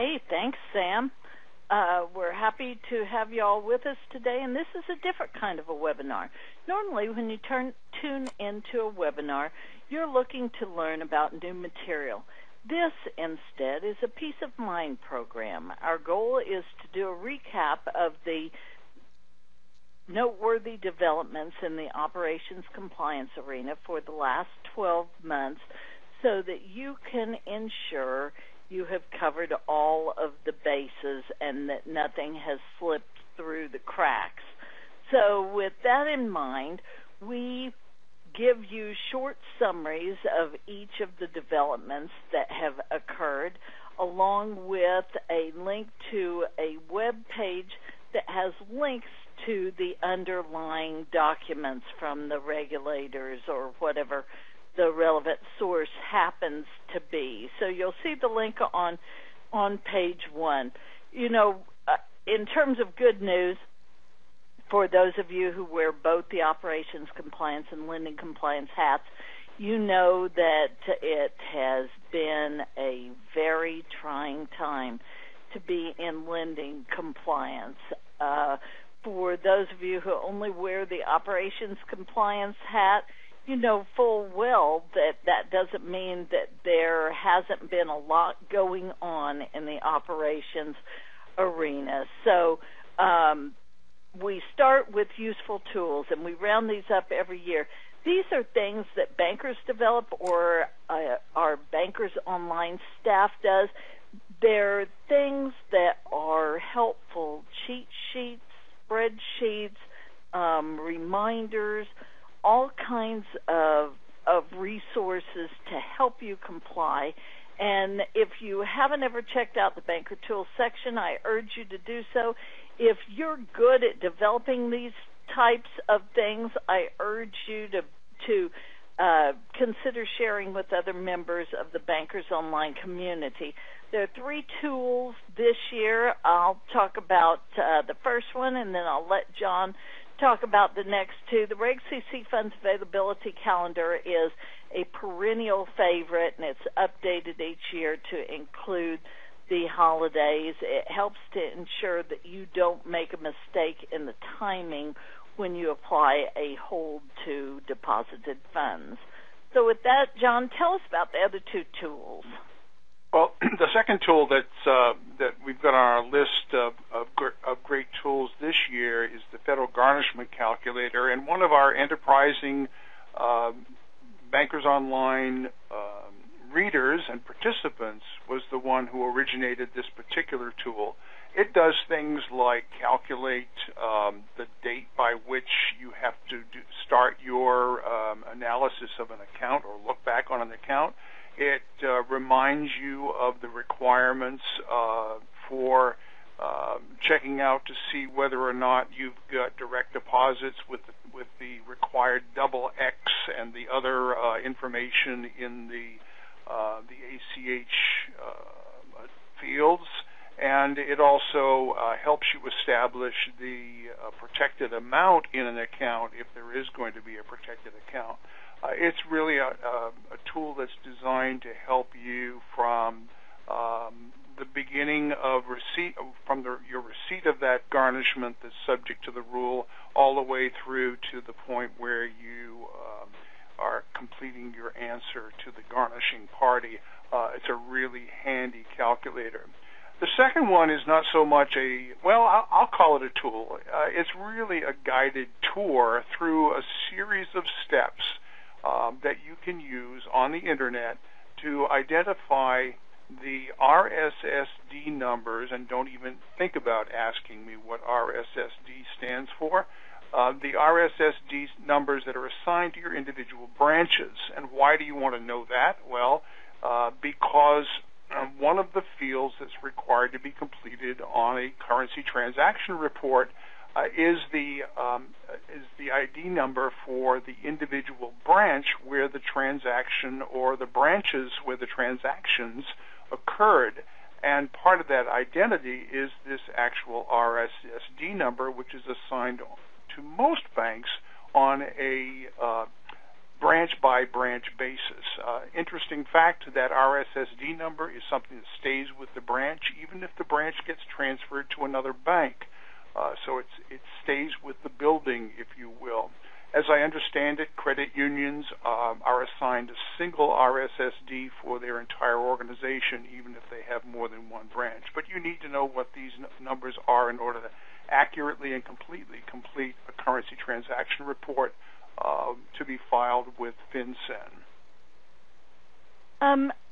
Hey, thanks, Sam. We're happy to have you all with us today, and this is a different kind of a webinar. Normally, when you tune into a webinar, you're looking to learn about new material. This, instead, is a Peace of Mind program. Our goal is to do a recap of the noteworthy developments in the operations compliance arena for the last 12 months so that you can ensure you have covered all of the bases and that nothing has slipped through the cracks. So with that in mind, we give you short summaries of each of the developments that have occurred, along with a link to a web page that has links to the underlying documents from the regulators or whatever the relevant source happens to be. So you'll see the link on page one. You know, in terms of good news, for those of you who wear both the operations compliance and lending compliance hats, you know that it has been a very trying time to be in lending compliance. For those of you who only wear the operations compliance hat, you know full well that that doesn't mean that there hasn't been a lot going on in the operations arena. So we start with useful tools, and we round these up every year. These are things that bankers develop or our Bankers Online staff does. They're things that are helpful: cheat sheets, spreadsheets, reminders, all kinds of resources to help you comply. And if you haven't ever checked out the Banker Tools section, I urge you to do so. If you're good at developing these types of things, I urge you to consider sharing with other members of the Bankers Online community. There are three tools this year. I'll talk about the first one, and then I'll let John talk about the next two. The Reg CC Funds Availability Calendar is a perennial favorite, and it's updated each year to include the holidays. It helps to ensure that you don't make a mistake in the timing when you apply a hold to deposited funds. So with that, John, tell us about the other two tools. Well, the second tool that we've got on our list of great tools this year is the Federal Garnishment Calculator, and one of our enterprising Bankers Online readers and participants was the one who originated this particular tool. It does things like calculate the date by which you have to start your analysis of an account or look back on an account. It reminds you of the requirements for checking out to see whether or not you've got direct deposits with the required double X and the other information in the ACH fields. And it also helps you establish the protected amount in an account if there is going to be a protected account. It's really a tool that's designed to help you from the beginning of receipt, from your receipt of that garnishment that's subject to the rule, all the way through to the point where you are completing your answer to the garnishing party. It's a really handy calculator. The second one is not so much a, well, I'll call it a tool. It's really a guided tour through a series of steps that you can use on the internet to identify the RSSD numbers, and don't even think about asking me what RSSD stands for, the RSSD numbers that are assigned to your individual branches. And why do you want to know that? Well, because one of the fields that's required to be completed on a currency transaction report is the ID number for the individual branch where the transaction, or the branches where the transactions occurred. And part of that identity is this actual RSSD number, which is assigned to most banks on a branch-by-branch basis. Interesting fact, that RSSD number is something that stays with the branch, even if the branch gets transferred to another bank. So it stays with the building, if you will. As I understand it, credit unions are assigned a single RSSD for their entire organization, even if they have more than one branch. But you need to know what these numbers are in order to accurately and completely complete a currency transaction report to be filed with FinCEN.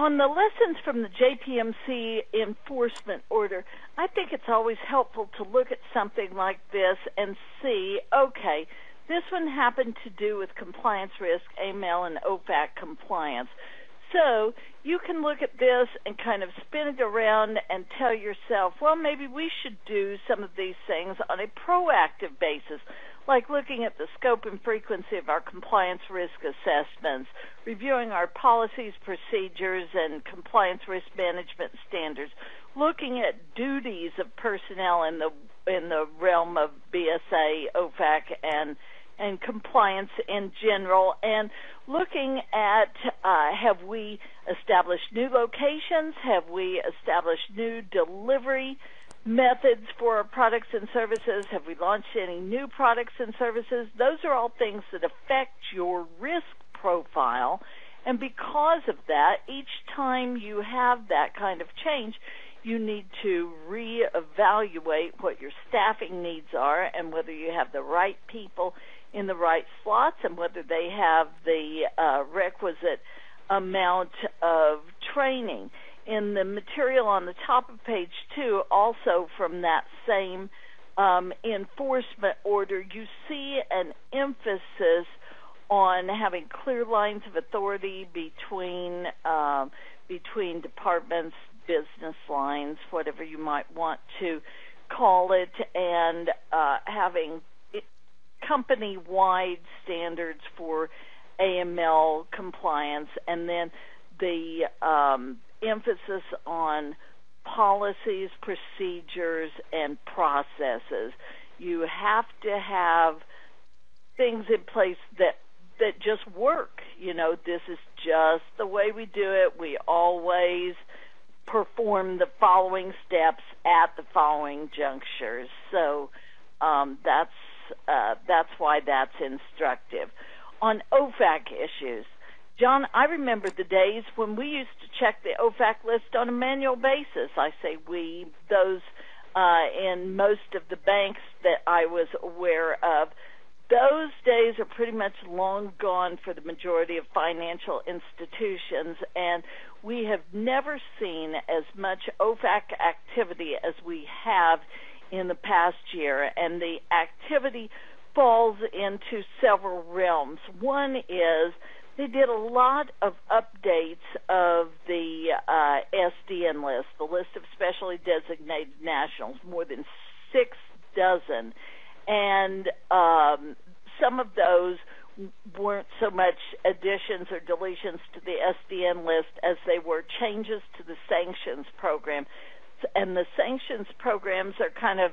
On the lessons from the JPMC enforcement order, I think it's always helpful to look at something like this and see, okay, this one happened to do with compliance risk, AML, and OFAC compliance. So you can look at this and kind of spin it around and tell yourself, well, maybe we should do some of these things on a proactive basis, like looking at the scope and frequency of our compliance risk assessments, reviewing our policies, procedures, and compliance risk management standards, looking at duties of personnel in the realm of BSA, OFAC, and compliance in general, and looking at have we established new locations, have we established new delivery methods for our products and services? Have we launched any new products and services? Those are all things that affect your risk profile. And because of that, each time you have that kind of change, you need to reevaluate what your staffing needs are and whether you have the right people in the right slots and whether they have the requisite amount of training. In the material on the top of page 2, also from that same enforcement order, you see an emphasis on having clear lines of authority between departments, business lines, whatever you might want to call it, and having company-wide standards for AML compliance, and then the emphasis on policies, procedures, and processes. You have to have things in place that just work. You know, this is just the way we do it. We always perform the following steps at the following junctures. So that's why that's instructive. On OFAC issues, John, I remember the days when we used to check the OFAC list on a manual basis. I say we, those in most of the banks that I was aware of. Those days are pretty much long gone for the majority of financial institutions, and we have never seen as much OFAC activity as we have in the past year, and the activity falls into several realms. One is they did a lot of updates of the SDN list, the list of specially designated nationals, more than 6 dozen. And some of those weren't so much additions or deletions to the SDN list as they were changes to the sanctions program. And the sanctions programs are kind of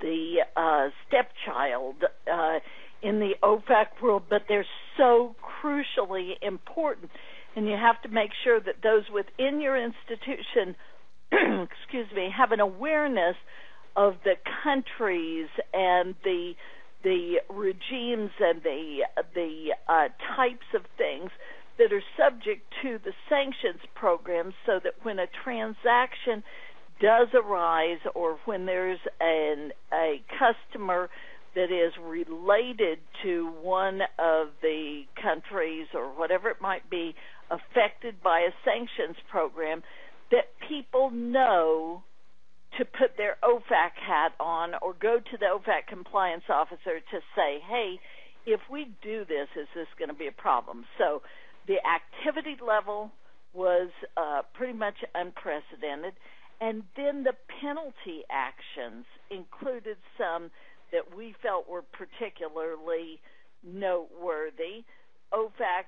the stepchild in the OFAC world, but they're so crucially important. And you have to make sure that those within your institution, excuse me, have an awareness of the countries and the regimes and the types of things that are subject to the sanctions program, so that when a transaction does arise or when there's a customer that is related to one of the countries or whatever it might be affected by a sanctions program, that people know to put their OFAC hat on or go to the OFAC compliance officer to say, hey, if we do this, is this going to be a problem? So the activity level was pretty much unprecedented. And then the penalty actions included some that we felt were particularly noteworthy. OFAC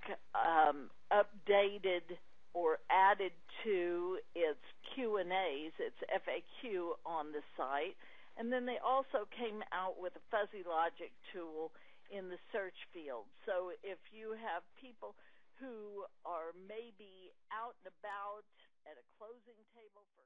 updated or added to its Q&As, its FAQ on the site, and then they also came out with a fuzzy logic tool in the search field. So if you have people who are maybe out and about at a closing table for